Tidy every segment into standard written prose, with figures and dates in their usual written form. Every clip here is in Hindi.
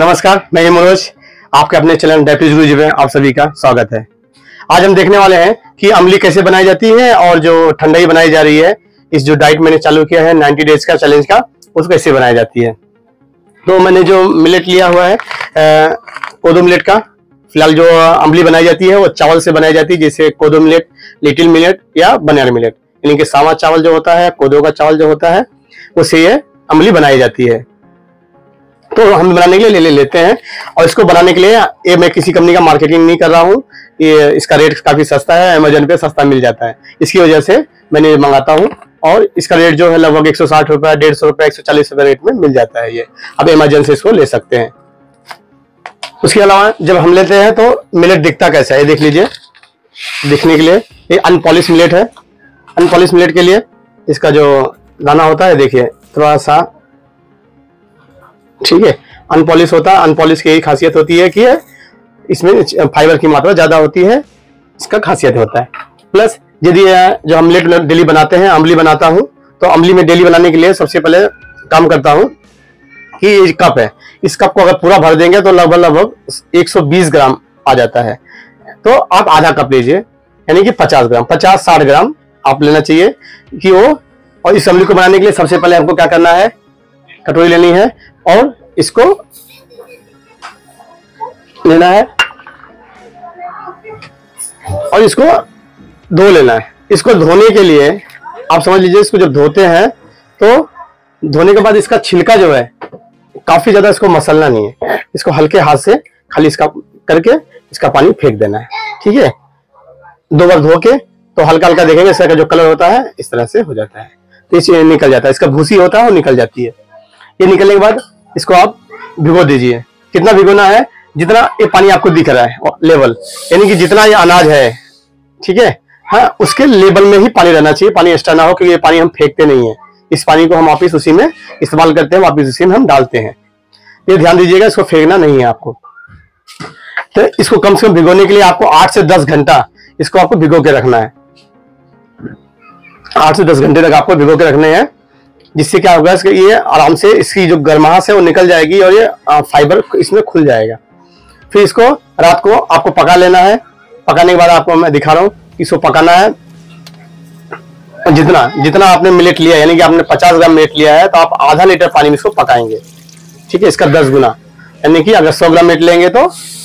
नमस्कार, मैं हिम मनोज, आपके अपने चैनल डेप्यूज में आप सभी का स्वागत है। आज हम देखने वाले हैं कि अमली कैसे बनाई जाती है और जो ठंडाई बनाई जा रही है, इस जो डाइट मैंने चालू किया है 90 डेज का चैलेंज का, उसको कैसे बनाई जाती है। तो मैंने जो मिलेट लिया हुआ है कोदो मिलेट का। फिलहाल जो अमली बनाई जाती है वो चावल से बनाई जाती है, जैसे कोदो मिलेट, लिटिल मिलेट या बनार मिलेट, यानी कि सावा चावल जो होता है, कोदो का चावल जो होता है, उससे ये अमली बनाई जाती है। तो हम बनाने के लिए लेते हैं। और इसको बनाने के लिए ये मैं किसी कंपनी का मार्केटिंग नहीं कर रहा हूँ, ये इसका रेट काफी सस्ता है, अमेजोन पे सस्ता मिल जाता है, इसकी वजह से मैंने मंगाता हूँ। और इसका रेट जो है लगभग 160 रुपये, 150 रुपये, 140 रुपये रेट में मिल जाता है। ये अब अमेजोन से इसको ले सकते हैं। उसके अलावा जब हम लेते हैं तो मिलेट दिखता कैसा है, देख लीजिए। दिखने के लिए ये अनपॉलिश मिलेट है। अनपॉलिश मिलेट के लिए इसका जो दाना होता है, देखिए थोड़ा सा, ठीक है, अनपॉलिश होता है। अनपॉलिश की यही खासियत होती है कि इसमें फाइबर की मात्रा ज्यादा होती है, इसका खासियत होता है। प्लस यदि जो हम मिलेट डेली बनाते हैं, अमली बनाता हूँ, तो अमली में डेली बनाने के लिए सबसे पहले काम करता हूँ कि ये कप है, इस कप को अगर पूरा भर देंगे तो लगभग 120 ग्राम आ जाता है। तो आप आधा कप लीजिए, यानी कि 50 ग्राम, 50-60 ग्राम आप लेना चाहिए कि वो। और इस अमली को बनाने के लिए सबसे पहले हमको क्या करना है, कटोरी लेनी है और इसको लेना है और इसको धो लेना है। इसको धोने के लिए आप समझ लीजिए, इसको जब धोते हैं तो धोने के बाद इसका छिलका जो है काफी ज्यादा, इसको मसलना नहीं है, इसको हल्के हाथ से खाली इसका करके इसका पानी फेंक देना है, ठीक है। दो बार धो के तो हल्का हल्का देखेंगे इसका जो कलर होता है इस तरह से हो जाता है, तो इससे निकल जाता है, इसका भूसी होता है वो निकल जाती है। ये निकलने के बाद इसको आप भिगो दीजिए। कितना भिगोना है, जितना ये पानी आपको दिख रहा है लेवल, यानी कि जितना ये अनाज है, ठीक है, हाँ, उसके लेवल में ही पानी रहना चाहिए, पानी एक्स्ट्रा ना हो, क्योंकि ये पानी हम फेंकते नहीं है, इस पानी को हम वापिस उसी में इस्तेमाल करते हैं, वापिस उसी में हम डालते हैं। ये ध्यान दीजिएगा, इसको फेंकना नहीं है आपको। तो इसको कम से कम भिगोने के लिए आपको 8 से 10 घंटा इसको आपको भिगो के रखना है। 8 से 10 घंटे तक आपको भिगो के रखने हैं, जिससे क्या होगा, इसके ये आराम से इसकी जो गर्माहट है वो निकल जाएगी और ये फाइबर इसमें खुल जाएगा। फिर इसको रात को आपको पका लेना है। पकाने के बाद आपको मैं दिखा रहा हूँ कि इसको पकाना है। जितना आपने मिलेट लिया, यानी कि आपने 50 ग्राम मिलेट लिया है, तो आप आधा लीटर पानी में इसको पकाएंगे, ठीक है, इसका 10 गुना, यानी कि अगर 100 ग्राम मिलेट लेंगे तो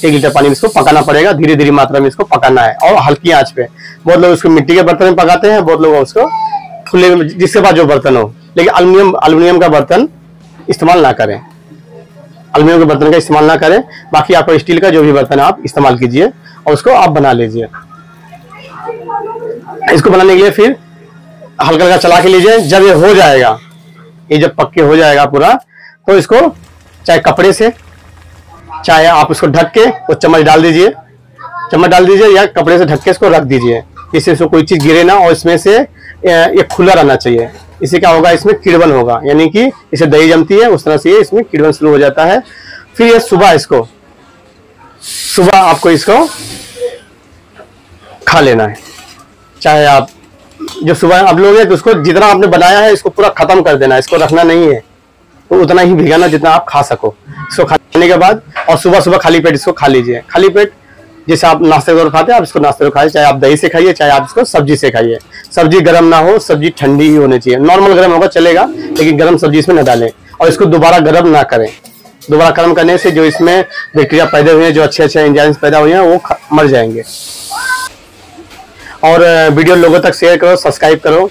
1 लीटर पानी में इसको पकाना पड़ेगा। धीरे धीरे मात्रा में इसको पकाना है और हल्की आंच पे। बहुत लोग इसको मिट्टी के बर्तन में पकाते हैं, बहुत लोग उसको खुले में, जिसके पास जो बर्तन हो, लेकिन अलूमिनियम का बर्तन इस्तेमाल ना करें, अलूमिनियम के बर्तन का इस्तेमाल ना करें। बाकी आपको स्टील का जो भी बर्तन आप इस्तेमाल कीजिए और उसको आप बना लीजिए। इसको बनाने के लिए फिर हल्का हल्का चला के लीजिए। जब ये हो जाएगा, ये जब पक्के हो जाएगा पूरा, तो इसको चाहे कपड़े से, चाहे आप उसको ढक के वो चम्मच डाल दीजिए, चम्मच डाल दीजिए या कपड़े से ढक के इसको रख दीजिए, इससे इसको कोई चीज़ गिरे ना, और इसमें से ये खुला रहना चाहिए। इससे क्या होगा, इसमें किड़बन होगा, यानी कि इसे दही जमती है, उस तरह से ये इसमें किड़बन शुरू हो जाता है। फिर ये सुबह आपको इसको खा लेना है। चाहे आप जो सुबह आप लोगे तो उसको जितना आपने बनाया है इसको पूरा खत्म कर देना है, इसको रखना नहीं है, तो उतना ही भिगाना जितना आप खा सको। इसको खाने के बाद, और सुबह सुबह खाली पेट इसको खा लीजिए। खाली पेट जैसे आप नाश्ते के तौर खाते हैं, आप इसको नाश्ते में खाइए, चाहे आप दही से खाइए, चाहे आप इसको सब्जी से खाइए। सब्जी गर्म ना हो, सब्जी ठंडी ही होनी चाहिए, नॉर्मल गर्म होगा चलेगा, लेकिन गर्म सब्जी इसमें न डालें। और इसको दोबारा गर्म ना करें, दोबारा गर्म करने से जो इसमें बैक्टीरिया पैदा हुए हैं, जो अच्छे अच्छे इंजैक्श पैदा हुए हैं, वो मर जाएंगे। और वीडियो लोगों तक शेयर करो, सब्सक्राइब करो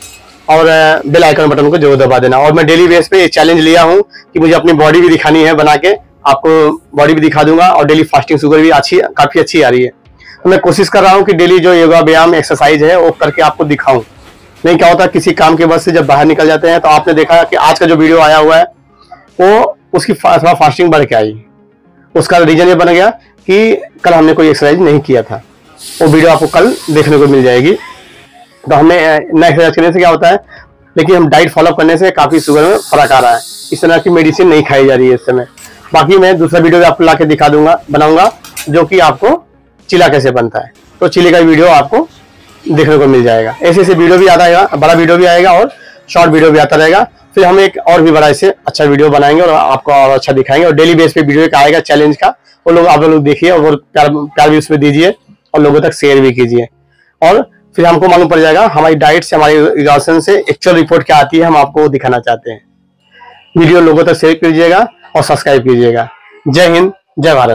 और बेल आइकन बटन को जरूर दबा देना। और मैं डेली बेस पे ये चैलेंज लिया हूँ कि मुझे अपनी बॉडी भी दिखानी है, बना के आपको बॉडी भी दिखा दूंगा। और डेली फास्टिंग शुगर भी काफ़ी अच्छी आ रही है, तो मैं कोशिश कर रहा हूँ कि डेली जो योगा, व्यायाम, एक्सरसाइज है वो करके आपको दिखाऊँ। नहीं क्या होता, किसी काम के वजह से जब बाहर निकल जाते हैं, तो आपने देखा कि आज का जो वीडियो आया हुआ है वो उसकी थोड़ा फास्टिंग बढ़ के आई, उसका रीज़न ये बन गया कि कल हमने कोई एक्सरसाइज नहीं किया था। वो वीडियो आपको कल देखने को मिल जाएगी। तो हमें नया एक्सरसाइज करने से क्या होता है, लेकिन हम डाइट फॉलो करने से काफ़ी शुगर में फर्क आ रहा है। इस तरह की मेडिसिन नहीं खाई जा रही है इस समय। बाकी मैं दूसरा वीडियो भी आपको ला के दिखा दूंगा, बनाऊंगा, जो कि आपको चिला कैसे बनता है, तो चिले का वीडियो आपको देखने को मिल जाएगा। ऐसे वीडियो भी आता है, बड़ा वीडियो भी आएगा और शॉर्ट वीडियो भी आता रहेगा। फिर हम एक और भी बड़ा इसे अच्छा वीडियो बनाएंगे और आपको और अच्छा दिखाएंगे, और डेली बेस पे वीडियो एक आएगा चैलेंज का, वो लोग आप लोग देखिए और प्यार भी उसमें दीजिए और लोगों तक शेयर भी कीजिए। और फिर हमको मालूम पड़ जाएगा हमारी डाइट से, हमारी एग्जॉशन से एक्चुअल रिपोर्ट क्या आती है, हम आपको दिखाना चाहते हैं। वीडियो लोगों तक शेयर कीजिएगा और सब्सक्राइब कीजिएगा। जय हिंद, जय भारत।